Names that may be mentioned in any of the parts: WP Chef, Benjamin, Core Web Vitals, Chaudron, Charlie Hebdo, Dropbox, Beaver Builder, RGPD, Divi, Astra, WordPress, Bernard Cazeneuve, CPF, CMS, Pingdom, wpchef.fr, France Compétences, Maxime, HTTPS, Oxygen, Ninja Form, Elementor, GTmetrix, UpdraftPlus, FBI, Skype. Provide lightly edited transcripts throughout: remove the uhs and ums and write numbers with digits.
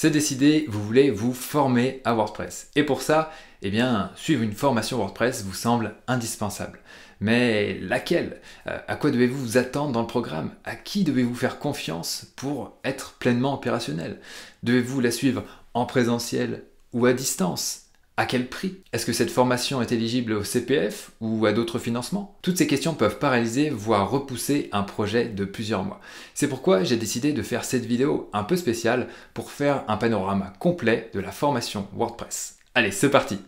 C'est décidé, vous voulez vous former à WordPress. Et pour ça, eh bien, suivre une formation WordPress vous semble indispensable. Mais laquelle? À quoi devez-vous vous attendre dans le programme? À qui devez-vous faire confiance pour être pleinement opérationnel? Devez-vous la suivre en présentiel ou à distance? À quel prix? Est-ce que cette formation est éligible au CPF ou à d'autres financements? Toutes ces questions peuvent paralyser, voire repousser un projet de plusieurs mois. C'est pourquoi j'ai décidé de faire cette vidéo un peu spéciale pour faire un panorama complet de la formation WordPress. Allez, c'est parti!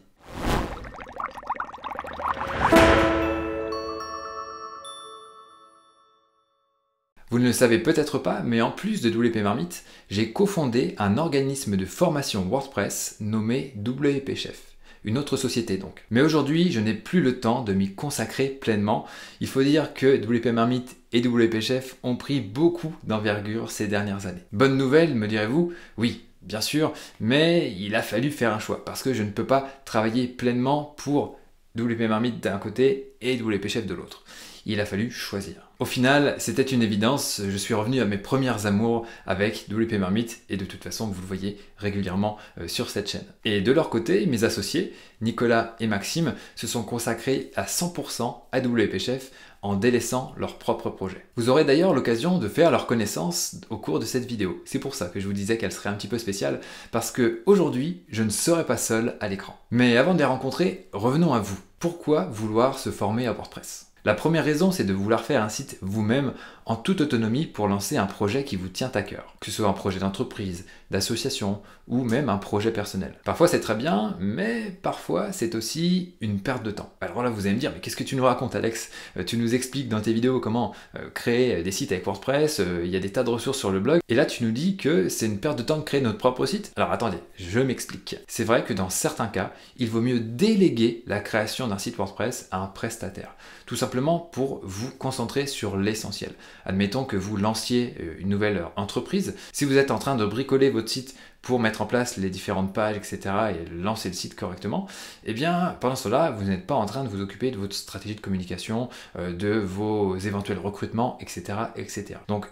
Vous ne le savez peut-être pas, mais en plus de WPMarmite, j'ai cofondé un organisme de formation WordPress nommé WP Chef, une autre société donc. Mais aujourd'hui, je n'ai plus le temps de m'y consacrer pleinement. Il faut dire que WPMarmite et WP Chef ont pris beaucoup d'envergure ces dernières années. Bonne nouvelle, me direz-vous? Oui, bien sûr, mais il a fallu faire un choix parce que je ne peux pas travailler pleinement pour WPMarmite d'un côté et WP Chef de l'autre. Il a fallu choisir. Au final, c'était une évidence, je suis revenu à mes premières amours avec WPMarmite et de toute façon, vous le voyez régulièrement sur cette chaîne. Et de leur côté, mes associés, Nicolas et Maxime, se sont consacrés à 100% à WP Chef en délaissant leur propre projet. Vous aurez d'ailleurs l'occasion de faire leur connaissance au cours de cette vidéo. C'est pour ça que je vous disais qu'elle serait un petit peu spéciale parce que aujourd'hui, je ne serai pas seul à l'écran. Mais avant de les rencontrer, revenons à vous. Pourquoi vouloir se former à WordPress ? La première raison, c'est de vouloir faire un site vous-même en toute autonomie pour lancer un projet qui vous tient à cœur, que ce soit un projet d'entreprise, d'association ou même un projet personnel. Parfois c'est très bien, mais parfois c'est aussi une perte de temps. Alors là vous allez me dire, mais qu'est-ce que tu nous racontes Alex? Tu nous expliques dans tes vidéos comment créer des sites avec WordPress, il y a des tas de ressources sur le blog, et là tu nous dis que c'est une perte de temps de créer notre propre site? Alors attendez, je m'explique. C'est vrai que dans certains cas, il vaut mieux déléguer la création d'un site WordPress à un prestataire, tout simplement pour vous concentrer sur l'essentiel. Admettons que vous lanciez une nouvelle entreprise. Si vous êtes en train de bricoler votre site pour mettre en place les différentes pages, etc. et lancer le site correctement, eh bien, pendant cela, vous n'êtes pas en train de vous occuper de votre stratégie de communication, de vos éventuels recrutements, etc., etc. Donc,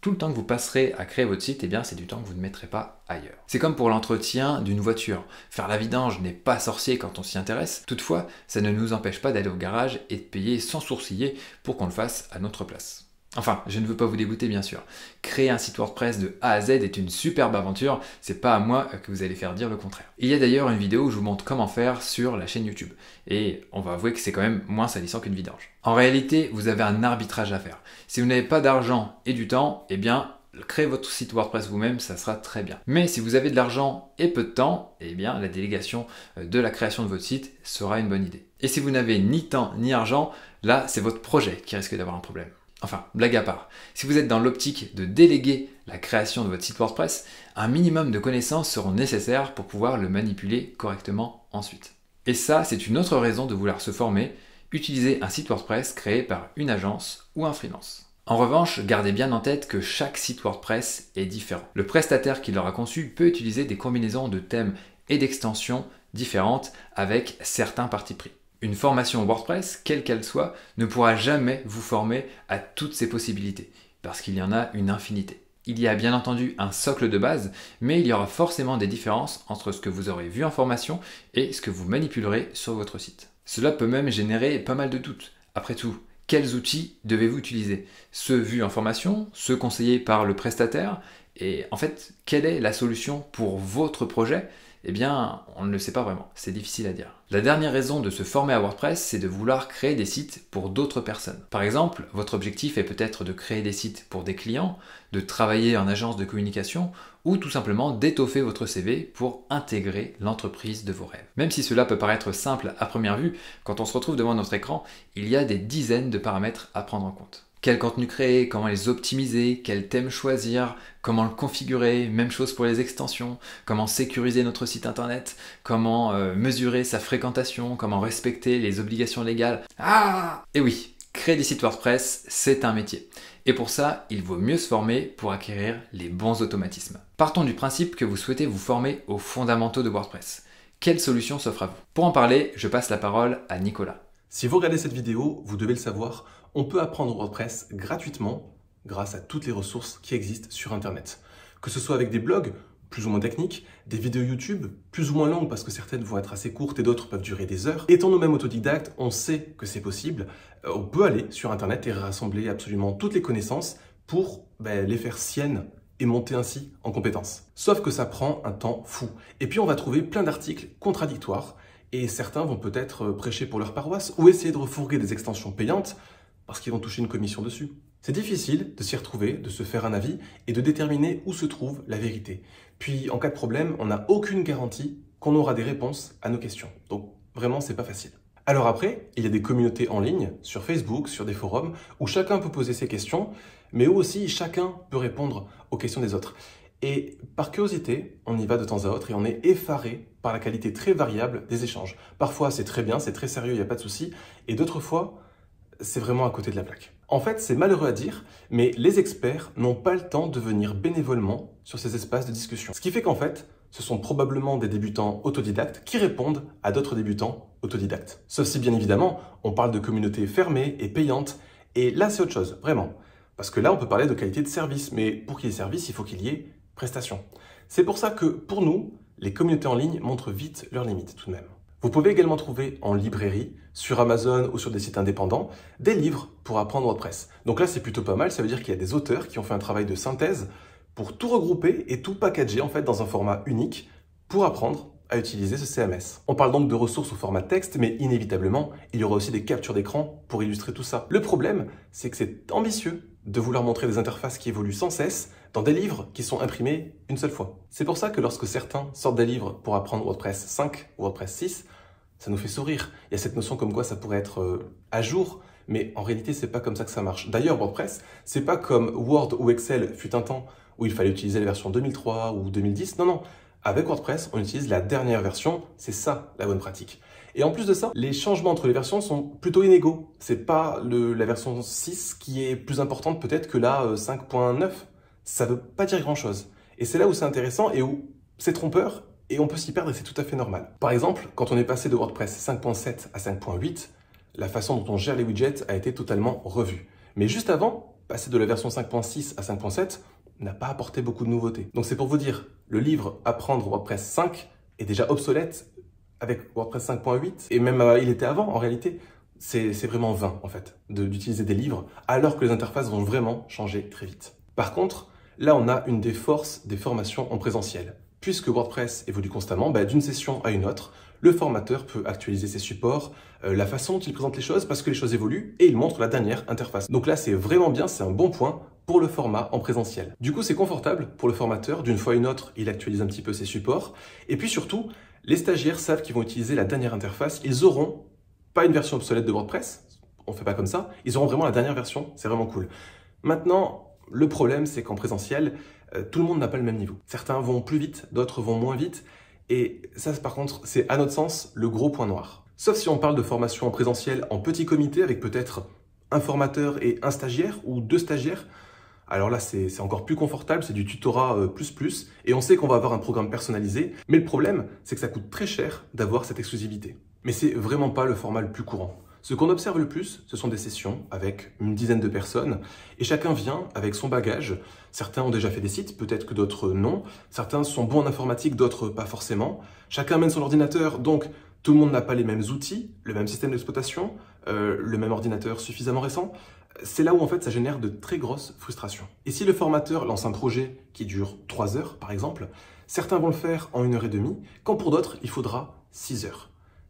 tout le temps que vous passerez à créer votre site, eh bien, c'est du temps que vous ne mettrez pas ailleurs. C'est comme pour l'entretien d'une voiture. Faire la vidange n'est pas sorcier quand on s'y intéresse. Toutefois, ça ne nous empêche pas d'aller au garage et de payer sans sourciller pour qu'on le fasse à notre place. Enfin, je ne veux pas vous dégoûter bien sûr. Créer un site WordPress de A à Z est une superbe aventure, c'est pas à moi que vous allez faire dire le contraire. Il y a d'ailleurs une vidéo où je vous montre comment faire sur la chaîne YouTube. Et on va avouer que c'est quand même moins salissant qu'une vidange. En réalité, vous avez un arbitrage à faire. Si vous n'avez pas d'argent et du temps, eh bien, créez votre site WordPress vous-même, ça sera très bien. Mais si vous avez de l'argent et peu de temps, eh bien, la délégation de la création de votre site sera une bonne idée. Et si vous n'avez ni temps ni argent, là, c'est votre projet qui risque d'avoir un problème. Enfin, blague à part, si vous êtes dans l'optique de déléguer la création de votre site WordPress, un minimum de connaissances seront nécessaires pour pouvoir le manipuler correctement ensuite. Et ça, c'est une autre raison de vouloir se former, utiliser un site WordPress créé par une agence ou un freelance. En revanche, gardez bien en tête que chaque site WordPress est différent. Le prestataire qui l'aura conçu peut utiliser des combinaisons de thèmes et d'extensions différentes avec certains partis pris. Une formation WordPress, quelle qu'elle soit, ne pourra jamais vous former à toutes ces possibilités, parce qu'il y en a une infinité. Il y a bien entendu un socle de base, mais il y aura forcément des différences entre ce que vous aurez vu en formation et ce que vous manipulerez sur votre site. Cela peut même générer pas mal de doutes. Après tout, quels outils devez-vous utiliser? Ceux vus en formation, ceux conseillés par le prestataire? Et en fait, quelle est la solution pour votre projet? Eh bien, on ne le sait pas vraiment, c'est difficile à dire. La dernière raison de se former à WordPress, c'est de vouloir créer des sites pour d'autres personnes. Par exemple, votre objectif est peut-être de créer des sites pour des clients, de travailler en agence de communication ou tout simplement d'étoffer votre CV pour intégrer l'entreprise de vos rêves. Même si cela peut paraître simple à première vue, quand on se retrouve devant notre écran, il y a des dizaines de paramètres à prendre en compte. Quel contenu créer, comment les optimiser, quel thème choisir, comment le configurer, même chose pour les extensions, comment sécuriser notre site internet, comment mesurer sa fréquentation, comment respecter les obligations légales. Ah! Et oui, créer des sites WordPress, c'est un métier. Et pour ça, il vaut mieux se former pour acquérir les bons automatismes. Partons du principe que vous souhaitez vous former aux fondamentaux de WordPress. Quelle solution s'offre à vous? Pour en parler, je passe la parole à Nicolas. Si vous regardez cette vidéo, vous devez le savoir, on peut apprendre WordPress gratuitement grâce à toutes les ressources qui existent sur Internet. Que ce soit avec des blogs plus ou moins techniques, des vidéos YouTube plus ou moins longues parce que certaines vont être assez courtes et d'autres peuvent durer des heures. Étant nous-mêmes autodidactes, on sait que c'est possible. On peut aller sur Internet et rassembler absolument toutes les connaissances pour les faire siennes et monter ainsi en compétences. Sauf que ça prend un temps fou. Et puis on va trouver plein d'articles contradictoires et certains vont peut-être prêcher pour leur paroisse ou essayer de refourguer des extensions payantes parce qu'ils vont toucher une commission dessus. C'est difficile de s'y retrouver, de se faire un avis et de déterminer où se trouve la vérité. Puis en cas de problème, on n'a aucune garantie qu'on aura des réponses à nos questions. Donc vraiment, c'est pas facile. Alors après, il y a des communautés en ligne, sur Facebook, sur des forums, où chacun peut poser ses questions, mais où aussi chacun peut répondre aux questions des autres. Et par curiosité, on y va de temps à autre et on est effaré par la qualité très variable des échanges. Parfois, c'est très bien, c'est très sérieux, il n'y a pas de souci, et d'autres fois, c'est vraiment à côté de la plaque. En fait, c'est malheureux à dire, mais les experts n'ont pas le temps de venir bénévolement sur ces espaces de discussion. Ce qui fait qu'en fait, ce sont probablement des débutants autodidactes qui répondent à d'autres débutants autodidactes. Sauf si, bien évidemment, on parle de communautés fermées et payantes, et là, c'est autre chose, vraiment. Parce que là, on peut parler de qualité de service, mais pour qu'il y ait service, il faut qu'il y ait prestation. C'est pour ça que, pour nous, les communautés en ligne montrent vite leurs limites tout de même. Vous pouvez également trouver en librairie, sur Amazon ou sur des sites indépendants, des livres pour apprendre WordPress. Donc là, c'est plutôt pas mal, ça veut dire qu'il y a des auteurs qui ont fait un travail de synthèse pour tout regrouper et tout packager en fait dans un format unique pour apprendre à utiliser ce CMS. On parle donc de ressources au format texte, mais inévitablement, il y aura aussi des captures d'écran pour illustrer tout ça. Le problème, c'est que c'est ambitieux de vouloir montrer des interfaces qui évoluent sans cesse dans des livres qui sont imprimés une seule fois. C'est pour ça que lorsque certains sortent des livres pour apprendre WordPress 5 ou WordPress 6, ça nous fait sourire. Il y a cette notion comme quoi ça pourrait être à jour, mais en réalité, c'est pas comme ça que ça marche. D'ailleurs, WordPress, c'est pas comme Word ou Excel fut un temps où il fallait utiliser la version 2003 ou 2010. Non, non. Avec WordPress, on utilise la dernière version. C'est ça, la bonne pratique. Et en plus de ça, les changements entre les versions sont plutôt inégaux. C'est pas la version 6 qui est plus importante peut-être que la 5.9. Ça veut pas dire grand-chose. Et c'est là où c'est intéressant et où c'est trompeur et on peut s'y perdre et c'est tout à fait normal. Par exemple, quand on est passé de WordPress 5.7 à 5.8, la façon dont on gère les widgets a été totalement revue. Mais juste avant, passer de la version 5.6 à 5.7 n'a pas apporté beaucoup de nouveautés. Donc c'est pour vous dire, le livre « Apprendre WordPress 5 » est déjà obsolète avec WordPress 5.8 et même il était avant en réalité. C'est vraiment vain en fait d'utiliser des livres alors que les interfaces vont vraiment changer très vite. Par contre, là on a une des forces des formations en présentiel. Puisque WordPress évolue constamment, d'une session à une autre, le formateur peut actualiser ses supports, la façon dont il présente les choses, parce que les choses évoluent, et il montre la dernière interface. Donc là, c'est vraiment bien, c'est un bon point pour le format en présentiel. Du coup, c'est confortable pour le formateur. D'une fois à une autre, il actualise un petit peu ses supports. Et puis surtout, les stagiaires savent qu'ils vont utiliser la dernière interface. Ils auront pas une version obsolète de WordPress, on fait pas comme ça, ils auront vraiment la dernière version, c'est vraiment cool. Maintenant, le problème, c'est qu'en présentiel, tout le monde n'a pas le même niveau. Certains vont plus vite, d'autres vont moins vite. Et ça, par contre, c'est à notre sens le gros point noir. Sauf si on parle de formation en présentiel en petit comité avec peut-être un formateur et un stagiaire ou deux stagiaires. Alors là, c'est encore plus confortable, c'est du tutorat plus. Et on sait qu'on va avoir un programme personnalisé. Mais le problème, c'est que ça coûte très cher d'avoir cette exclusivité. Mais c'est vraiment pas le format le plus courant. Ce qu'on observe le plus, ce sont des sessions avec une dizaine de personnes et chacun vient avec son bagage. Certains ont déjà fait des sites, peut-être que d'autres non. Certains sont bons en informatique, d'autres pas forcément. Chacun mène son ordinateur, donc tout le monde n'a pas les mêmes outils, le même système d'exploitation, le même ordinateur suffisamment récent. C'est là où en fait ça génère de très grosses frustrations. Et si le formateur lance un projet qui dure 3 heures par exemple, certains vont le faire en 1 heure et demie, quand pour d'autres il faudra 6 heures.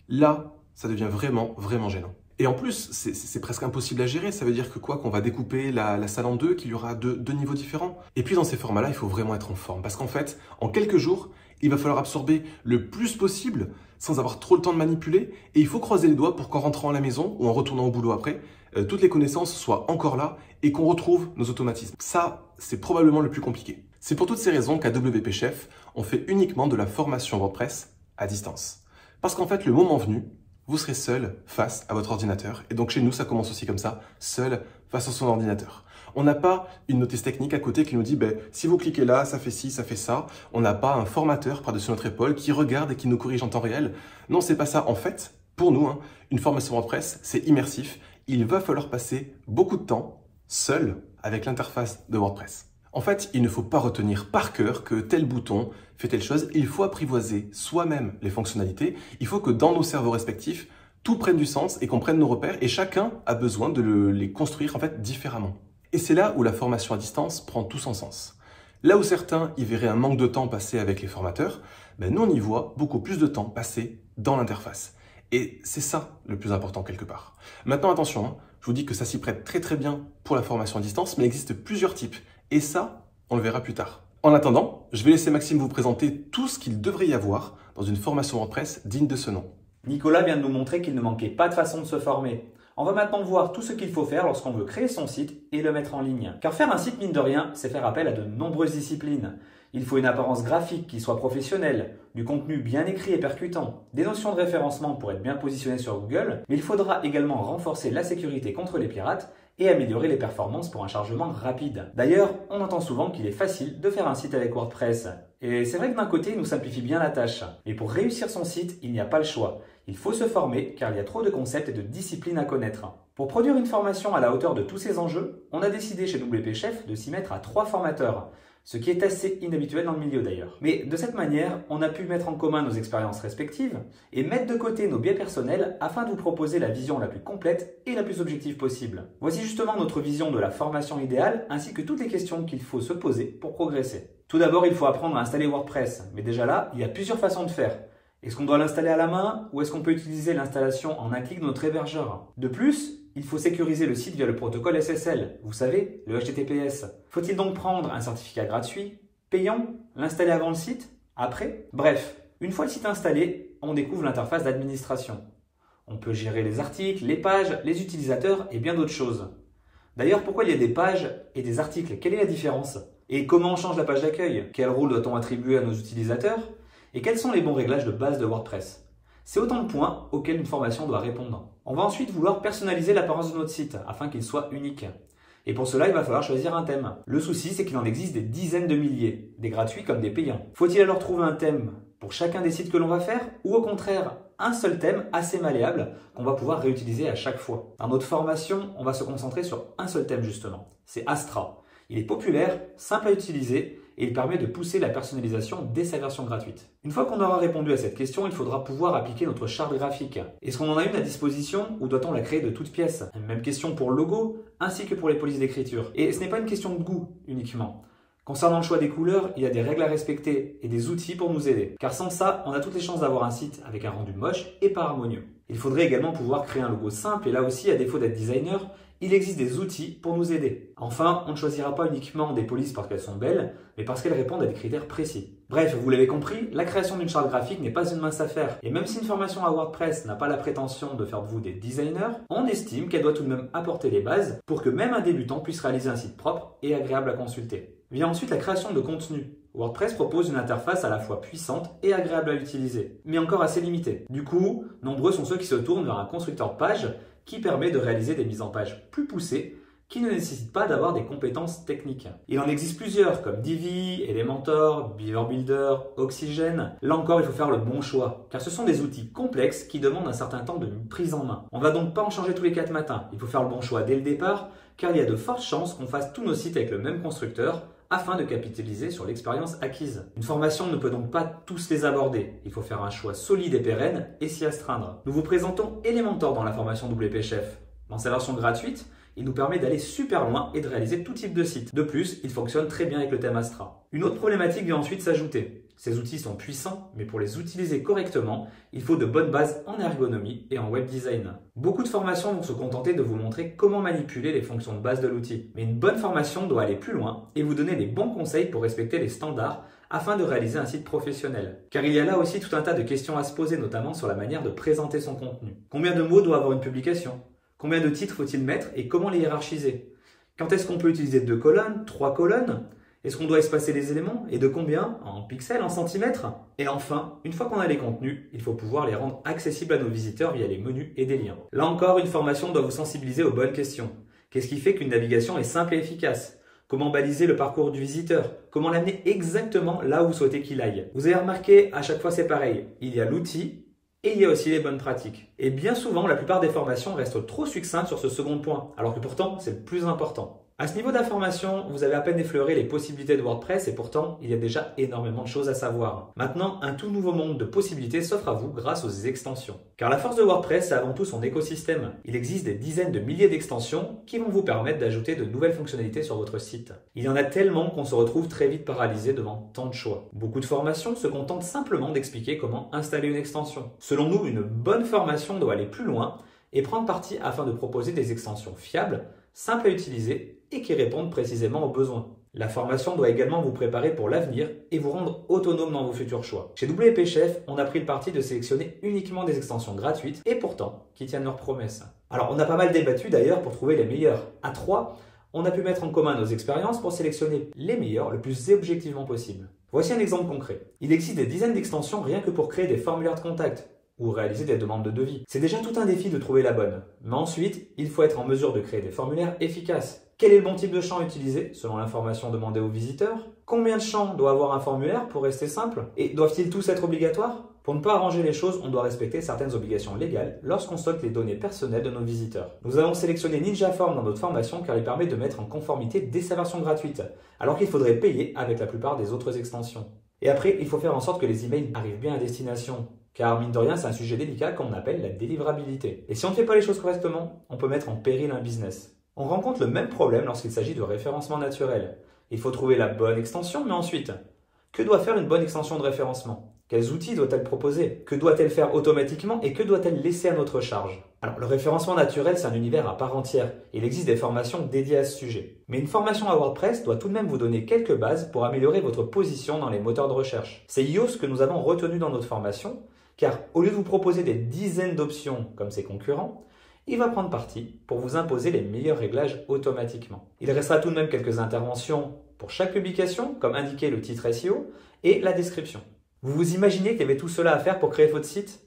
Là, ça devient vraiment, vraiment gênant. Et en plus, c'est presque impossible à gérer. Ça veut dire que quoi, qu'on va découper la salle en deux, qu'il y aura deux niveaux différents. Et puis dans ces formats-là, il faut vraiment être en forme. Parce qu'en fait, en quelques jours, il va falloir absorber le plus possible sans avoir trop le temps de manipuler. Et il faut croiser les doigts pour qu'en rentrant à la maison ou en retournant au boulot après, toutes les connaissances soient encore là et qu'on retrouve nos automatismes. Ça, c'est probablement le plus compliqué. C'est pour toutes ces raisons qu'à WP Chef, on fait uniquement de la formation WordPress à distance. Parce qu'en fait, le moment venu, vous serez seul face à votre ordinateur. Et donc chez nous, ça commence aussi comme ça, seul face à son ordinateur. On n'a pas une notice technique à côté qui nous dit si vous cliquez là, ça fait ci, ça fait ça. On n'a pas un formateur par-dessus notre épaule qui regarde et qui nous corrige en temps réel. Non, c'est pas ça. En fait, pour nous, une formation WordPress, c'est immersif. Il va falloir passer beaucoup de temps seul avec l'interface de WordPress. En fait, il ne faut pas retenir par cœur que tel bouton fait telle chose. Il faut apprivoiser soi-même les fonctionnalités. Il faut que dans nos cerveaux respectifs, tout prenne du sens et qu'on prenne nos repères. Et chacun a besoin de les construire en fait différemment. Et c'est là où la formation à distance prend tout son sens. Là où certains y verraient un manque de temps passé avec les formateurs, ben nous on y voit beaucoup plus de temps passé dans l'interface. Et c'est ça le plus important quelque part. Maintenant attention, hein, je vous dis que ça s'y prête très bien pour la formation à distance, mais il existe plusieurs types. Et ça, on le verra plus tard. En attendant, je vais laisser Maxime vous présenter tout ce qu'il devrait y avoir dans une formation WordPress digne de ce nom. Nicolas vient de nous montrer qu'il ne manquait pas de façon de se former. On va maintenant voir tout ce qu'il faut faire lorsqu'on veut créer son site et le mettre en ligne. Car faire un site, mine de rien, c'est faire appel à de nombreuses disciplines. Il faut une apparence graphique qui soit professionnelle, du contenu bien écrit et percutant, des notions de référencement pour être bien positionné sur Google, mais il faudra également renforcer la sécurité contre les pirates et améliorer les performances pour un chargement rapide. D'ailleurs, on entend souvent qu'il est facile de faire un site avec WordPress. Et c'est vrai que d'un côté, il nous simplifie bien la tâche. Mais pour réussir son site, il n'y a pas le choix. Il faut se former car il y a trop de concepts et de disciplines à connaître. Pour produire une formation à la hauteur de tous ces enjeux, on a décidé chez WP Chef de s'y mettre à 3 formateurs. Ce qui est assez inhabituel dans le milieu d'ailleurs. Mais de cette manière, on a pu mettre en commun nos expériences respectives et mettre de côté nos biais personnels afin de vous proposer la vision la plus complète et la plus objective possible. Voici justement notre vision de la formation idéale ainsi que toutes les questions qu'il faut se poser pour progresser. Tout d'abord, il faut apprendre à installer WordPress. Mais déjà là, il y a plusieurs façons de faire. Est-ce qu'on doit l'installer à la main ou est-ce qu'on peut utiliser l'installation en un clic de notre hébergeur? De plus, il faut sécuriser le site via le protocole SSL, vous savez, le HTTPS. Faut-il donc prendre un certificat gratuit, payant, l'installer avant le site, après? Bref, une fois le site installé, on découvre l'interface d'administration. On peut gérer les articles, les pages, les utilisateurs et bien d'autres choses. D'ailleurs, pourquoi il y a des pages et des articles? Quelle est la différence? Et comment on change la page d'accueil? Quel rôle doit-on attribuer à nos utilisateurs? Et quels sont les bons réglages de base de WordPress? C'est autant de points auxquels une formation doit répondre. On va ensuite vouloir personnaliser l'apparence de notre site afin qu'il soit unique. Et pour cela, il va falloir choisir un thème. Le souci, c'est qu'il en existe des dizaines de milliers, des gratuits comme des payants. Faut-il alors trouver un thème pour chacun des sites que l'on va faire ou au contraire, un seul thème assez malléable qu'on va pouvoir réutiliser à chaque fois? Dans notre formation, on va se concentrer sur un seul thème justement, c'est Astra. Il est populaire, simple à utiliser. Et il permet de pousser la personnalisation dès sa version gratuite. Une fois qu'on aura répondu à cette question, il faudra pouvoir appliquer notre charte graphique. Est-ce qu'on en a une à disposition ou doit-on la créer de toutes pièces? Même question pour le logo ainsi que pour les polices d'écriture. Et ce n'est pas une question de goût uniquement. Concernant le choix des couleurs, il y a des règles à respecter et des outils pour nous aider. Car sans ça, on a toutes les chances d'avoir un site avec un rendu moche et pas harmonieux. Il faudrait également pouvoir créer un logo simple et là aussi, à défaut d'être designer, il existe des outils pour nous aider. Enfin, on ne choisira pas uniquement des polices parce qu'elles sont belles, mais parce qu'elles répondent à des critères précis. Bref, vous l'avez compris, la création d'une charte graphique n'est pas une mince affaire. Et même si une formation à WordPress n'a pas la prétention de faire de vous des designers, on estime qu'elle doit tout de même apporter les bases pour que même un débutant puisse réaliser un site propre et agréable à consulter. Vient ensuite la création de contenu. WordPress propose une interface à la fois puissante et agréable à utiliser, mais encore assez limitée. Du coup, nombreux sont ceux qui se tournent vers un constructeur page qui permet de réaliser des mises en page plus poussées qui ne nécessitent pas d'avoir des compétences techniques. Il en existe plusieurs comme Divi, Elementor, Beaver Builder, Oxygen. Là encore, il faut faire le bon choix car ce sont des outils complexes qui demandent un certain temps de prise en main. On ne va donc pas en changer tous les 4 matins. Il faut faire le bon choix dès le départ car il y a de fortes chances qu'on fasse tous nos sites avec le même constructeur afin de capitaliser sur l'expérience acquise. Une formation ne peut donc pas tous les aborder. Il faut faire un choix solide et pérenne et s'y astreindre. Nous vous présentons Elementor dans la formation WP Chef. Dans sa version gratuite, il nous permet d'aller super loin et de réaliser tout type de site. De plus, il fonctionne très bien avec le thème Astra. Une autre problématique vient ensuite s'ajouter. Ces outils sont puissants, mais pour les utiliser correctement, il faut de bonnes bases en ergonomie et en web design. Beaucoup de formations vont se contenter de vous montrer comment manipuler les fonctions de base de l'outil. Mais une bonne formation doit aller plus loin et vous donner les bons conseils pour respecter les standards afin de réaliser un site professionnel. Car il y a là aussi tout un tas de questions à se poser, notamment sur la manière de présenter son contenu. Combien de mots doit avoir une publication? Combien de titres faut-il mettre et comment les hiérarchiser? Quand est-ce qu'on peut utiliser 2 colonnes, 3 colonnes? Est-ce qu'on doit espacer les éléments? Et de combien? En pixels, en centimètres? Et enfin, une fois qu'on a les contenus, il faut pouvoir les rendre accessibles à nos visiteurs via les menus et des liens. Là encore, une formation doit vous sensibiliser aux bonnes questions. Qu'est-ce qui fait qu'une navigation est simple et efficace? Comment baliser le parcours du visiteur? Comment l'amener exactement là où vous souhaitez qu'il aille? Vous avez remarqué, à chaque fois c'est pareil. Il y a l'outil et il y a aussi les bonnes pratiques. Et bien souvent, la plupart des formations restent trop succinctes sur ce second point, alors que pourtant, c'est le plus important. À ce niveau d'information, vous avez à peine effleuré les possibilités de WordPress et pourtant, il y a déjà énormément de choses à savoir. Maintenant, un tout nouveau monde de possibilités s'offre à vous grâce aux extensions. Car la force de WordPress, c'est avant tout son écosystème. Il existe des dizaines de milliers d'extensions qui vont vous permettre d'ajouter de nouvelles fonctionnalités sur votre site. Il y en a tellement qu'on se retrouve très vite paralysé devant tant de choix. Beaucoup de formations se contentent simplement d'expliquer comment installer une extension. Selon nous, une bonne formation doit aller plus loin et prendre parti afin de proposer des extensions fiables, simples à utiliser et qui répondent précisément aux besoins. La formation doit également vous préparer pour l'avenir et vous rendre autonome dans vos futurs choix. Chez WP Chef, on a pris le parti de sélectionner uniquement des extensions gratuites et pourtant qui tiennent leurs promesses. Alors on a pas mal débattu d'ailleurs pour trouver les meilleures. À 3, on a pu mettre en commun nos expériences pour sélectionner les meilleures le plus objectivement possible. Voici un exemple concret. Il existe des dizaines d'extensions rien que pour créer des formulaires de contact ou réaliser des demandes de devis. C'est déjà tout un défi de trouver la bonne. Mais ensuite, il faut être en mesure de créer des formulaires efficaces. Quel est le bon type de champ utilisé selon l'information demandée aux visiteurs? Combien de champs doit avoir un formulaire pour rester simple? Et doivent-ils tous être obligatoires? Pour ne pas arranger les choses, on doit respecter certaines obligations légales lorsqu'on stocke les données personnelles de nos visiteurs. Nous avons sélectionné Ninja Form dans notre formation car il permet de mettre en conformité dès sa version gratuite, alors qu'il faudrait payer avec la plupart des autres extensions. Et après, il faut faire en sorte que les emails arrivent bien à destination. Car mine de rien, c'est un sujet délicat qu'on appelle la délivrabilité. Et si on ne fait pas les choses correctement, on peut mettre en péril un business. On rencontre le même problème lorsqu'il s'agit de référencement naturel. Il faut trouver la bonne extension, mais ensuite, que doit faire une bonne extension de référencement? Quels outils doit-elle proposer? Que doit-elle faire automatiquement et que doit-elle laisser à notre charge? Alors, le référencement naturel, c'est un univers à part entière. Il existe des formations dédiées à ce sujet. Mais une formation à WordPress doit tout de même vous donner quelques bases pour améliorer votre position dans les moteurs de recherche. C'est Yoast que nous avons retenu dans notre formation, car au lieu de vous proposer des dizaines d'options comme ses concurrents, il va prendre parti pour vous imposer les meilleurs réglages automatiquement. Il restera tout de même quelques interventions pour chaque publication, comme indiqué le titre SEO et la description. Vous vous imaginez qu'il y avait tout cela à faire pour créer votre site?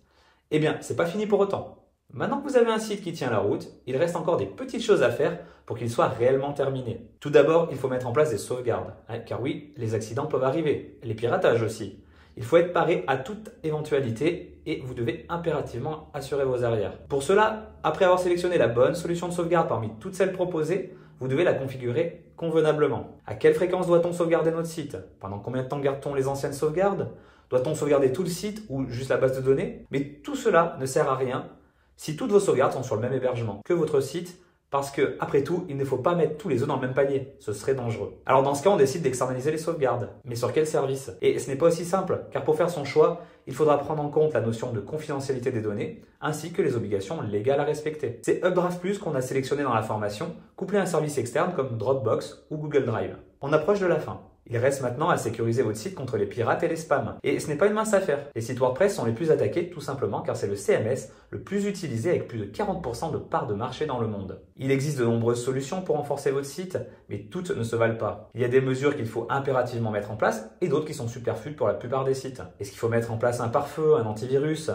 Eh bien, c'est pas fini pour autant. Maintenant que vous avez un site qui tient la route, il reste encore des petites choses à faire pour qu'il soit réellement terminé. Tout d'abord, il faut mettre en place des sauvegardes, car oui, les accidents peuvent arriver, les piratages aussi. Il faut être paré à toute éventualité et vous devez impérativement assurer vos arrières. Pour cela, après avoir sélectionné la bonne solution de sauvegarde parmi toutes celles proposées, vous devez la configurer convenablement. À quelle fréquence doit-on sauvegarder notre site? Pendant combien de temps garde-t-on les anciennes sauvegardes? Doit-on sauvegarder tout le site ou juste la base de données? Mais tout cela ne sert à rien si toutes vos sauvegardes sont sur le même hébergement que votre site, parce que, après tout, il ne faut pas mettre tous les œufs dans le même panier, ce serait dangereux. Alors dans ce cas, on décide d'externaliser les sauvegardes. Mais sur quel service? Et ce n'est pas aussi simple, car pour faire son choix, il faudra prendre en compte la notion de confidentialité des données, ainsi que les obligations légales à respecter. C'est UpdraftPlus qu'on a sélectionné dans la formation, couplé à un service externe comme Dropbox ou Google Drive. On approche de la fin. Il reste maintenant à sécuriser votre site contre les pirates et les spams. Et ce n'est pas une mince affaire. Les sites WordPress sont les plus attaqués tout simplement car c'est le CMS le plus utilisé avec plus de 40% de parts de marché dans le monde. Il existe de nombreuses solutions pour renforcer votre site, mais toutes ne se valent pas. Il y a des mesures qu'il faut impérativement mettre en place et d'autres qui sont superflues pour la plupart des sites. Est-ce qu'il faut mettre en place un pare-feu, un antivirus?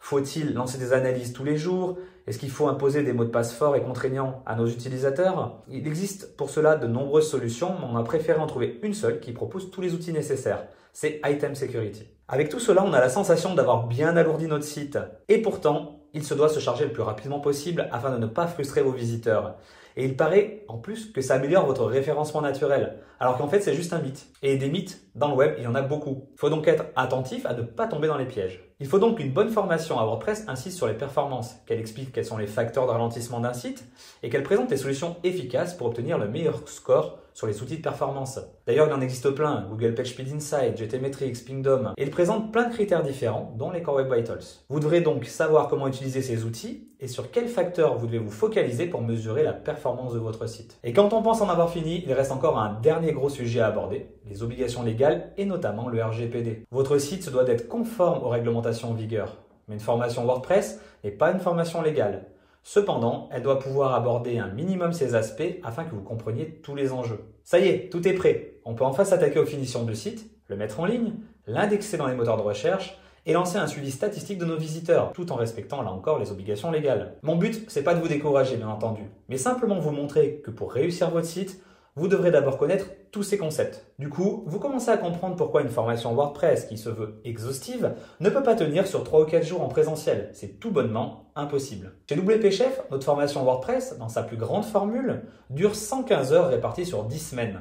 Faut-il lancer des analyses tous les jours? Est-ce qu'il faut imposer des mots de passe forts et contraignants à nos utilisateurs? Il existe pour cela de nombreuses solutions, mais on a préféré en trouver une seule qui propose tous les outils nécessaires. C'est Iterm Security. Avec tout cela, on a la sensation d'avoir bien alourdi notre site. Et pourtant, il se doit se charger le plus rapidement possible afin de ne pas frustrer vos visiteurs. Et il paraît, en plus, que ça améliore votre référencement naturel, alors qu'en fait, c'est juste un mythe. Et des mythes, dans le web, il y en a beaucoup. Il faut donc être attentif à ne pas tomber dans les pièges. Il faut donc qu'une bonne formation à WordPress insiste sur les performances, qu'elle explique quels sont les facteurs de ralentissement d'un site et qu'elle présente des solutions efficaces pour obtenir le meilleur score sur les outils de performance. D'ailleurs, il en existe plein, Google PageSpeed Insight, GTmetrix, Pingdom, et ils présentent plein de critères différents, dont les Core Web Vitals. Vous devrez donc savoir comment utiliser ces outils et sur quels facteurs vous devez vous focaliser pour mesurer la performance de votre site. Et quand on pense en avoir fini, il reste encore un dernier gros sujet à aborder, les obligations légales et notamment le RGPD. Votre site se doit d'être conforme aux réglementations en vigueur, mais une formation WordPress n'est pas une formation légale. Cependant, elle doit pouvoir aborder un minimum ces aspects afin que vous compreniez tous les enjeux. Ça y est, tout est prêt. On peut enfin s'attaquer aux finitions du site, le mettre en ligne, l'indexer dans les moteurs de recherche et lancer un suivi statistique de nos visiteurs, tout en respectant là encore les obligations légales. Mon but, c'est pas de vous décourager bien entendu, mais simplement vous montrer que pour réussir votre site, vous devrez d'abord connaître tous ces concepts. Du coup, vous commencez à comprendre pourquoi une formation WordPress qui se veut exhaustive ne peut pas tenir sur 3 ou 4 jours en présentiel. C'est tout bonnement impossible. Chez WP Chef, notre formation WordPress, dans sa plus grande formule, dure 115 heures réparties sur 10 semaines.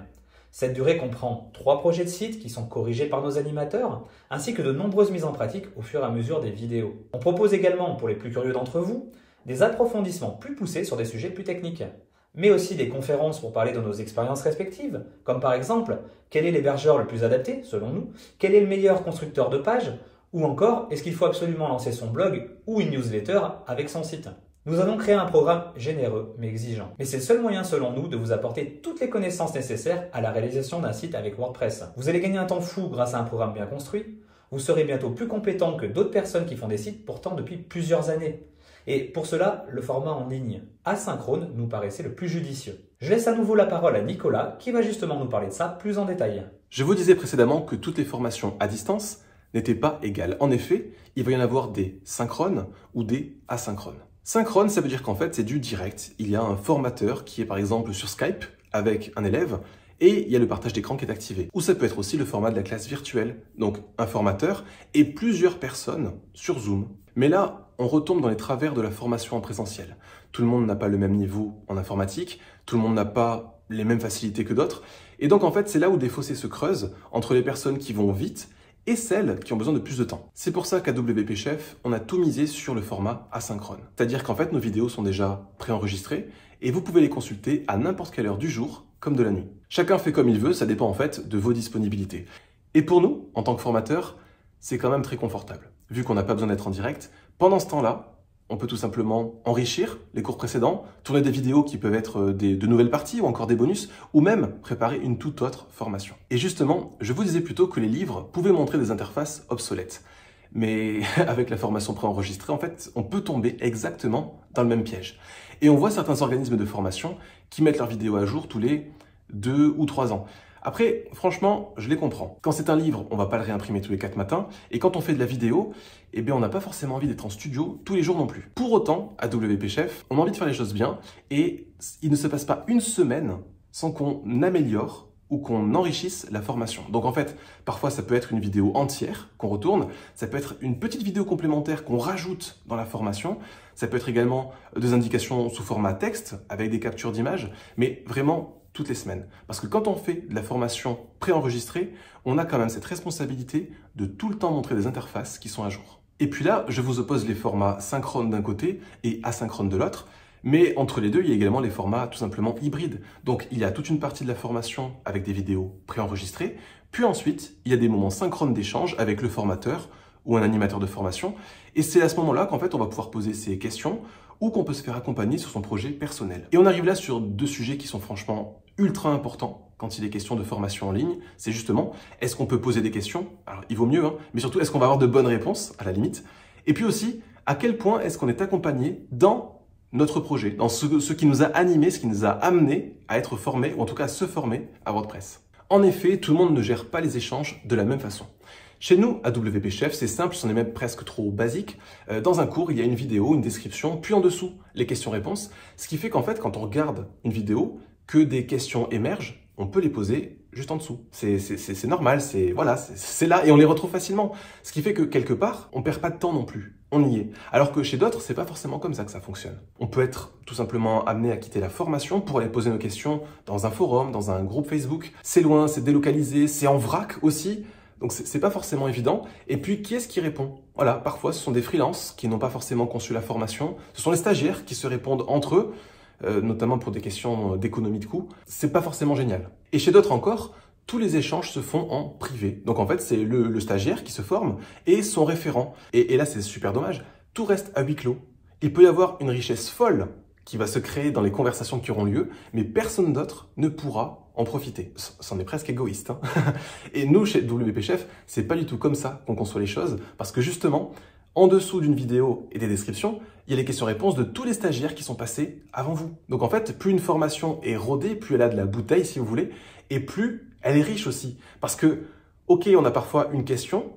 Cette durée comprend 3 projets de sites qui sont corrigés par nos animateurs, ainsi que de nombreuses mises en pratique au fur et à mesure des vidéos. On propose également, pour les plus curieux d'entre vous, des approfondissements plus poussés sur des sujets plus techniques, mais aussi des conférences pour parler de nos expériences respectives, comme par exemple, quel est l'hébergeur le plus adapté, selon nous, quel est le meilleur constructeur de pages, ou encore, est-ce qu'il faut absolument lancer son blog ou une newsletter avec son site. Nous allons créer un programme généreux mais exigeant. Mais c'est le seul moyen, selon nous, de vous apporter toutes les connaissances nécessaires à la réalisation d'un site avec WordPress. Vous allez gagner un temps fou grâce à un programme bien construit, vous serez bientôt plus compétent que d'autres personnes qui font des sites pourtant depuis plusieurs années. Et pour cela, le format en ligne asynchrone nous paraissait le plus judicieux. Je laisse à nouveau la parole à Nicolas qui va justement nous parler de ça plus en détail. Je vous disais précédemment que toutes les formations à distance n'étaient pas égales. En effet, il va y en avoir des synchrones ou des asynchrones. Synchrone, ça veut dire qu'en fait, c'est du direct. Il y a un formateur qui est par exemple sur Skype avec un élève et il y a le partage d'écran qui est activé. Ou ça peut être aussi le format de la classe virtuelle, donc un formateur et plusieurs personnes sur Zoom. Mais là, on retombe dans les travers de la formation en présentiel. Tout le monde n'a pas le même niveau en informatique, tout le monde n'a pas les mêmes facilités que d'autres. Et donc en fait, c'est là où des fossés se creusent entre les personnes qui vont vite et celles qui ont besoin de plus de temps. C'est pour ça qu'à WP Chef, on a tout misé sur le format asynchrone. C'est-à-dire qu'en fait, nos vidéos sont déjà préenregistrées et vous pouvez les consulter à n'importe quelle heure du jour comme de la nuit. Chacun fait comme il veut, ça dépend en fait de vos disponibilités. Et pour nous, en tant que formateurs, c'est quand même très confortable. Vu qu'on n'a pas besoin d'être en direct, pendant ce temps-là, on peut tout simplement enrichir les cours précédents, tourner des vidéos qui peuvent être de nouvelles parties ou encore des bonus, ou même préparer une toute autre formation. Et justement, je vous disais plutôt que les livres pouvaient montrer des interfaces obsolètes. Mais avec la formation préenregistrée, en fait, on peut tomber exactement dans le même piège. Et on voit certains organismes de formation qui mettent leurs vidéos à jour tous les 2 ou 3 ans. Après, franchement, je les comprends. Quand c'est un livre, on va pas le réimprimer tous les 4 matins. Et quand on fait de la vidéo, eh bien, on n'a pas forcément envie d'être en studio tous les jours non plus. Pour autant, à WP Chef, on a envie de faire les choses bien. Et il ne se passe pas une semaine sans qu'on améliore ou qu'on enrichisse la formation. Donc en fait, parfois ça peut être une vidéo entière qu'on retourne, ça peut être une petite vidéo complémentaire qu'on rajoute dans la formation, ça peut être également des indications sous format texte avec des captures d'images, mais vraiment toutes les semaines. Parce que quand on fait de la formation préenregistrée, on a quand même cette responsabilité de tout le temps montrer des interfaces qui sont à jour. Et puis là, je vous oppose les formats synchrones d'un côté et asynchrones de l'autre, mais entre les deux, il y a également les formats tout simplement hybrides. Donc il y a toute une partie de la formation avec des vidéos préenregistrées, puis ensuite, il y a des moments synchrones d'échange avec le formateur ou un animateur de formation, et c'est à ce moment-là qu'en fait, on va pouvoir poser ses questions ou qu'on peut se faire accompagner sur son projet personnel. Et on arrive là sur 2 sujets qui sont franchement ultra important quand il est question de formation en ligne, c'est justement, est-ce qu'on peut poser des questions? Alors, il vaut mieux, hein, mais surtout, est-ce qu'on va avoir de bonnes réponses, à la limite? Et puis aussi, à quel point est-ce qu'on est accompagné dans notre projet, dans ce qui nous a animés, ce qui nous a amenés à être formés, ou en tout cas à se former à WordPress? En effet, tout le monde ne gère pas les échanges de la même façon. Chez nous, à WP Chef, c'est simple, c'en est même presque trop basique. Dans un cours, il y a une vidéo, une description, puis en dessous, les questions-réponses, ce qui fait qu'en fait, quand on regarde une vidéo, que des questions émergent, on peut les poser juste en dessous. C'est normal, c'est voilà, c'est là et on les retrouve facilement. Ce qui fait que quelque part, on perd pas de temps non plus. On y est. Alors que chez d'autres, c'est pas forcément comme ça que ça fonctionne. On peut être tout simplement amené à quitter la formation pour aller poser nos questions dans un forum, dans un groupe Facebook. C'est loin, c'est délocalisé, c'est en vrac aussi. Donc c'est pas forcément évident. Et puis qui est-ce qui répond? Voilà, parfois ce sont des freelances qui n'ont pas forcément conçu la formation. Ce sont les stagiaires qui se répondent entre eux, notamment pour des questions d'économie de coûts, c'est pas forcément génial. Et chez d'autres encore, tous les échanges se font en privé. Donc en fait, c'est le stagiaire qui se forme et son référent. Et là, c'est super dommage, tout reste à huis clos. Il peut y avoir une richesse folle qui va se créer dans les conversations qui auront lieu, mais personne d'autre ne pourra en profiter. C'en est presque égoïste, hein. Et nous, chez WP Chef, c'est pas du tout comme ça qu'on conçoit les choses, parce que justement, en dessous d'une vidéo et des descriptions, il y a les questions-réponses de tous les stagiaires qui sont passés avant vous. Donc en fait, plus une formation est rodée, plus elle a de la bouteille si vous voulez, et plus elle est riche aussi. Parce que, ok, on a parfois une question,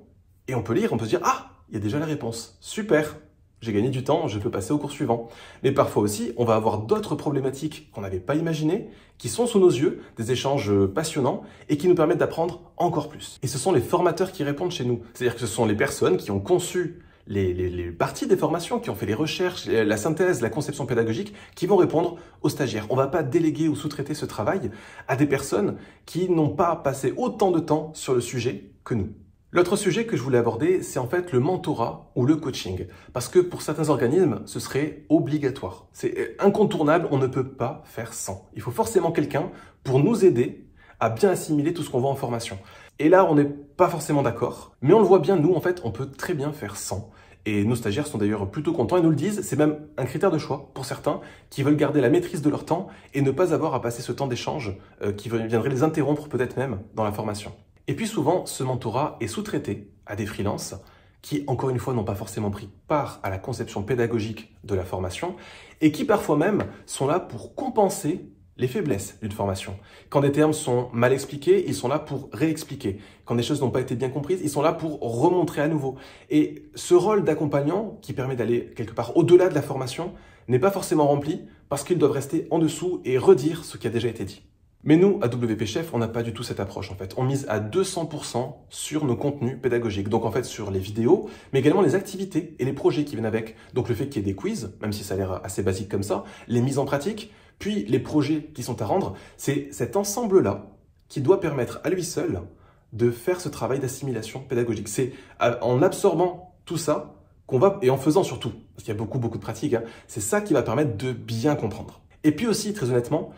et on peut lire, on peut se dire « Ah, il y a déjà la réponse, super !» j'ai gagné du temps, je peux passer au cours suivant. Mais parfois aussi, on va avoir d'autres problématiques qu'on n'avait pas imaginées, qui sont sous nos yeux, des échanges passionnants et qui nous permettent d'apprendre encore plus. Et ce sont les formateurs qui répondent chez nous. C'est-à-dire que ce sont les personnes qui ont conçu les parties des formations, qui ont fait les recherches, la synthèse, la conception pédagogique, qui vont répondre aux stagiaires. On ne va pas déléguer ou sous-traiter ce travail à des personnes qui n'ont pas passé autant de temps sur le sujet que nous. L'autre sujet que je voulais aborder, c'est en fait le mentorat ou le coaching. Parce que pour certains organismes, ce serait obligatoire. C'est incontournable, on ne peut pas faire sans. Il faut forcément quelqu'un pour nous aider à bien assimiler tout ce qu'on voit en formation. Et là, on n'est pas forcément d'accord. Mais on le voit bien, nous, en fait, on peut très bien faire sans. Et nos stagiaires sont d'ailleurs plutôt contents et nous le disent. C'est même un critère de choix pour certains qui veulent garder la maîtrise de leur temps et ne pas avoir à passer ce temps d'échange qui viendrait les interrompre peut-être même dans la formation. Et puis souvent, ce mentorat est sous-traité à des freelances qui, encore une fois, n'ont pas forcément pris part à la conception pédagogique de la formation et qui, parfois même, sont là pour compenser les faiblesses d'une formation. Quand des termes sont mal expliqués, ils sont là pour réexpliquer. Quand des choses n'ont pas été bien comprises, ils sont là pour remontrer à nouveau. Et ce rôle d'accompagnant, qui permet d'aller quelque part au-delà de la formation, n'est pas forcément rempli parce qu'ils doivent rester en dessous et redire ce qui a déjà été dit. Mais nous, à WP Chef, on n'a pas du tout cette approche en fait. On mise à 200% sur nos contenus pédagogiques. Donc en fait sur les vidéos, mais également les activités et les projets qui viennent avec. Donc le fait qu'il y ait des quiz, même si ça a l'air assez basique comme ça, les mises en pratique, puis les projets qui sont à rendre, c'est cet ensemble-là qui doit permettre à lui seul de faire ce travail d'assimilation pédagogique. C'est en absorbant tout ça qu'on va, et en faisant surtout, parce qu'il y a beaucoup de pratiques, hein, c'est ça qui va permettre de bien comprendre. Et puis aussi, très honnêtement,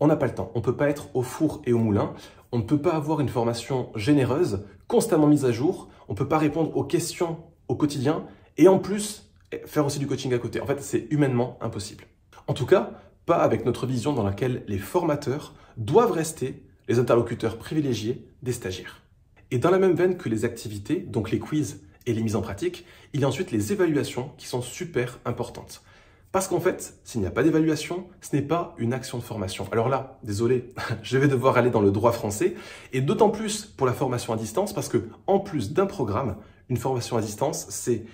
on n'a pas le temps, on ne peut pas être au four et au moulin, on ne peut pas avoir une formation généreuse, constamment mise à jour, on ne peut pas répondre aux questions au quotidien et en plus faire aussi du coaching à côté. En fait, c'est humainement impossible. En tout cas, pas avec notre vision dans laquelle les formateurs doivent rester les interlocuteurs privilégiés des stagiaires. Et dans la même veine que les activités, donc les quiz et les mises en pratique, il y a ensuite les évaluations qui sont super importantes. Parce qu'en fait, s'il n'y a pas d'évaluation, ce n'est pas une action de formation. Alors là, désolé, je vais devoir aller dans le droit français, et d'autant plus pour la formation à distance, parce que en plus d'un programme, une formation à distance, c'est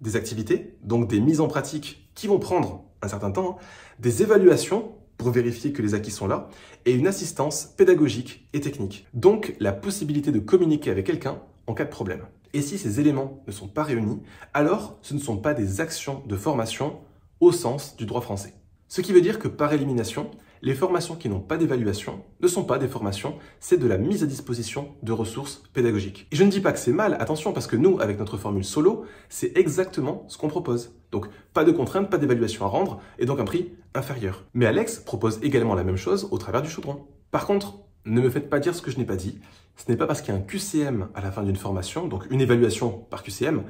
des activités, donc des mises en pratique qui vont prendre un certain temps, hein, des évaluations pour vérifier que les acquis sont là, et une assistance pédagogique et technique. Donc la possibilité de communiquer avec quelqu'un en cas de problème. Et si ces éléments ne sont pas réunis, alors ce ne sont pas des actions de formation au sens du droit français. Ce qui veut dire que par élimination, les formations qui n'ont pas d'évaluation ne sont pas des formations, c'est de la mise à disposition de ressources pédagogiques. Et je ne dis pas que c'est mal, attention, parce que nous, avec notre formule solo, c'est exactement ce qu'on propose. Donc pas de contraintes, pas d'évaluation à rendre, et donc un prix inférieur. Mais Alex propose également la même chose au travers du chaudron. Par contre, ne me faites pas dire ce que je n'ai pas dit, ce n'est pas parce qu'il y a un QCM à la fin d'une formation, donc une évaluation par QCM,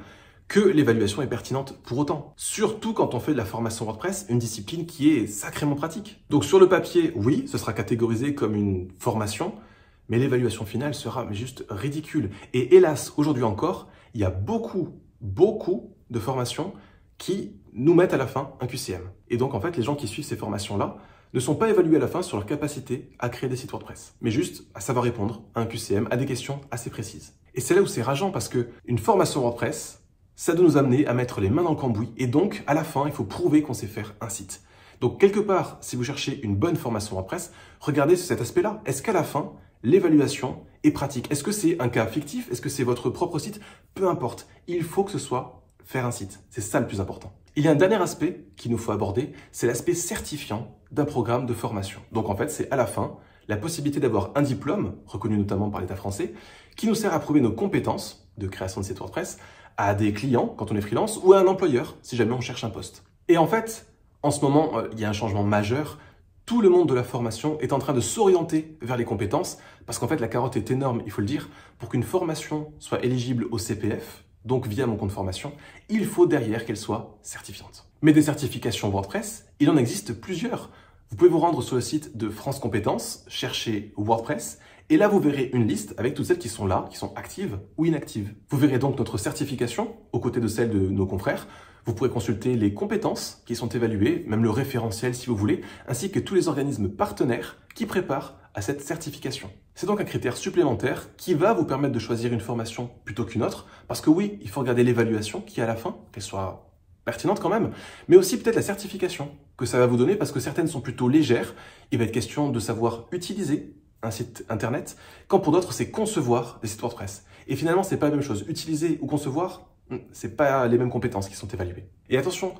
que l'évaluation est pertinente pour autant. Surtout quand on fait de la formation WordPress, une discipline qui est sacrément pratique. Donc sur le papier, oui, ce sera catégorisé comme une formation, mais l'évaluation finale sera juste ridicule. Et hélas, aujourd'hui encore, il y a beaucoup de formations qui nous mettent à la fin un QCM. Et donc en fait, les gens qui suivent ces formations-là ne sont pas évalués à la fin sur leur capacité à créer des sites WordPress, mais juste à savoir répondre à un QCM, à des questions assez précises. Et c'est là où c'est rageant, parce que une formation WordPress, ça doit nous amener à mettre les mains dans le cambouis et donc, à la fin, il faut prouver qu'on sait faire un site. Donc, quelque part, si vous cherchez une bonne formation WordPress, regardez cet aspect-là. Est-ce qu'à la fin, l'évaluation est pratique? Est-ce que c'est un cas fictif? Est-ce que c'est votre propre site? Peu importe, il faut que ce soit faire un site. C'est ça le plus important. Il y a un dernier aspect qu'il nous faut aborder, c'est l'aspect certifiant d'un programme de formation. Donc, en fait, c'est à la fin la possibilité d'avoir un diplôme, reconnu notamment par l'État français, qui nous sert à prouver nos compétences de création de site WordPress, à des clients quand on est freelance ou à un employeur si jamais on cherche un poste. Et en fait, en ce moment, il y a un changement majeur. Tout le monde de la formation est en train de s'orienter vers les compétences parce qu'en fait, la carotte est énorme, il faut le dire. Pour qu'une formation soit éligible au CPF, donc via mon compte formation, il faut derrière qu'elle soit certifiante. Mais des certifications WordPress, il en existe plusieurs. Vous pouvez vous rendre sur le site de France Compétences, chercher WordPress, et là, vous verrez une liste avec toutes celles qui sont là, qui sont actives ou inactives. Vous verrez donc notre certification aux côtés de celle de nos confrères. Vous pourrez consulter les compétences qui sont évaluées, même le référentiel si vous voulez, ainsi que tous les organismes partenaires qui préparent à cette certification. C'est donc un critère supplémentaire qui va vous permettre de choisir une formation plutôt qu'une autre, parce que oui, il faut regarder l'évaluation qui est à la fin, qu'elle soit pertinente quand même, mais aussi peut-être la certification que ça va vous donner, parce que certaines sont plutôt légères. Il va être question de savoir utiliser un site internet, quand pour d'autres, c'est concevoir des sites WordPress. Et finalement, c'est pas la même chose. Utiliser ou concevoir, c'est pas les mêmes compétences qui sont évaluées. Et attention,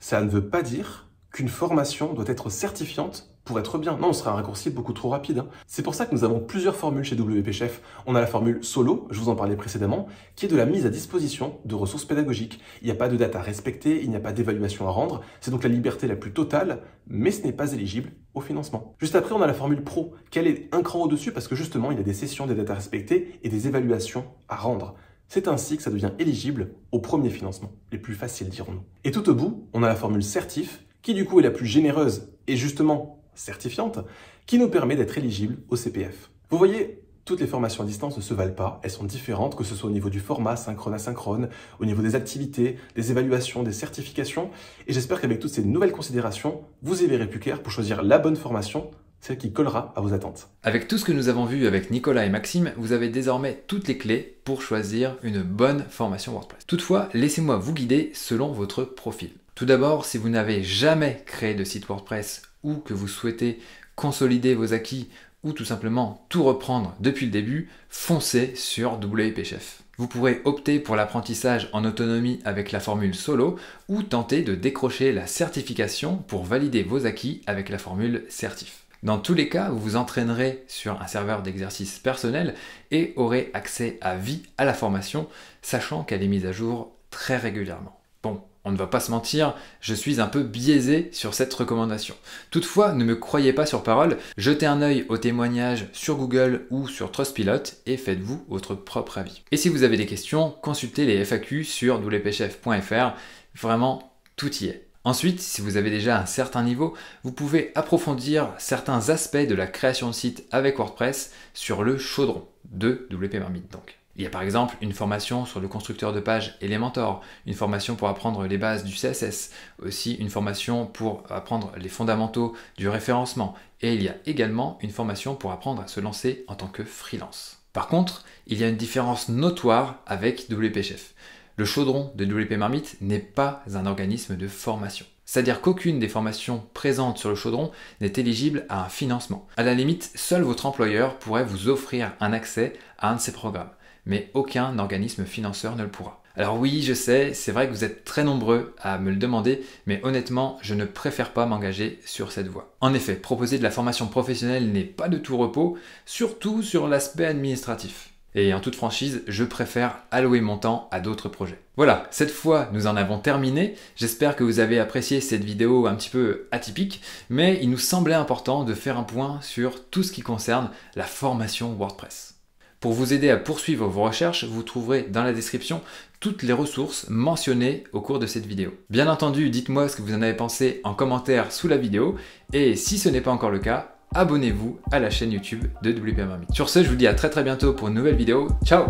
ça ne veut pas dire qu'une formation doit être certifiante pour être bien. Non, on serait un raccourci beaucoup trop rapide. C'est pour ça que nous avons plusieurs formules chez WP Chef. On a la formule solo, je vous en parlais précédemment, qui est de la mise à disposition de ressources pédagogiques. Il n'y a pas de date à respecter, il n'y a pas d'évaluation à rendre. C'est donc la liberté la plus totale, mais ce n'est pas éligible au financement. Juste après, on a la formule pro, qu'elle est un cran au-dessus parce que justement, il y a des sessions, des dates à respecter et des évaluations à rendre. C'est ainsi que ça devient éligible au premier financement, les plus faciles dirons-nous. Et tout au bout, on a la formule certif, qui du coup est la plus généreuse et justement certifiante, qui nous permet d'être éligible au CPF. Vous voyez, toutes les formations à distance ne se valent pas, elles sont différentes, que ce soit au niveau du format, synchrone, asynchrone, au niveau des activités, des évaluations, des certifications, et j'espère qu'avec toutes ces nouvelles considérations, vous y verrez plus clair pour choisir la bonne formation, celle qui collera à vos attentes. Avec tout ce que nous avons vu avec Nicolas et Maxime, vous avez désormais toutes les clés pour choisir une bonne formation WordPress. Toutefois, laissez-moi vous guider selon votre profil. Tout d'abord, si vous n'avez jamais créé de site WordPress ou que vous souhaitez consolider vos acquis ou tout simplement tout reprendre depuis le début, foncez sur WP Chef. Vous pourrez opter pour l'apprentissage en autonomie avec la formule solo ou tenter de décrocher la certification pour valider vos acquis avec la formule certif. Dans tous les cas, vous vous entraînerez sur un serveur d'exercice personnel et aurez accès à vie à la formation, sachant qu'elle est mise à jour très régulièrement. Bon, on ne va pas se mentir, je suis un peu biaisé sur cette recommandation. Toutefois, ne me croyez pas sur parole, jetez un œil aux témoignages sur Google ou sur Trustpilot et faites-vous votre propre avis. Et si vous avez des questions, consultez les FAQ sur wpchef.fr, vraiment tout y est. Ensuite, si vous avez déjà un certain niveau, vous pouvez approfondir certains aspects de la création de site avec WordPress sur le chaudron de WPMarmite donc. Il y a par exemple une formation sur le constructeur de pages Elementor, une formation pour apprendre les bases du CSS, aussi une formation pour apprendre les fondamentaux du référencement, et il y a également une formation pour apprendre à se lancer en tant que freelance. Par contre, il y a une différence notoire avec WP Chef. Le chaudron de WPMarmite n'est pas un organisme de formation. C'est-à-dire qu'aucune des formations présentes sur le chaudron n'est éligible à un financement. À la limite, seul votre employeur pourrait vous offrir un accès à un de ces programmes, mais aucun organisme financeur ne le pourra. Alors oui, je sais, c'est vrai que vous êtes très nombreux à me le demander, mais honnêtement, je ne préfère pas m'engager sur cette voie. En effet, proposer de la formation professionnelle n'est pas de tout repos, surtout sur l'aspect administratif. Et en toute franchise, je préfère allouer mon temps à d'autres projets. Voilà, cette fois, nous en avons terminé. J'espère que vous avez apprécié cette vidéo un petit peu atypique, mais il nous semblait important de faire un point sur tout ce qui concerne la formation WordPress. Pour vous aider à poursuivre vos recherches, vous trouverez dans la description toutes les ressources mentionnées au cours de cette vidéo. Bien entendu, dites-moi ce que vous en avez pensé en commentaire sous la vidéo, et si ce n'est pas encore le cas, abonnez-vous à la chaîne YouTube de WPMarmite. Sur ce, je vous dis à très bientôt pour une nouvelle vidéo. Ciao!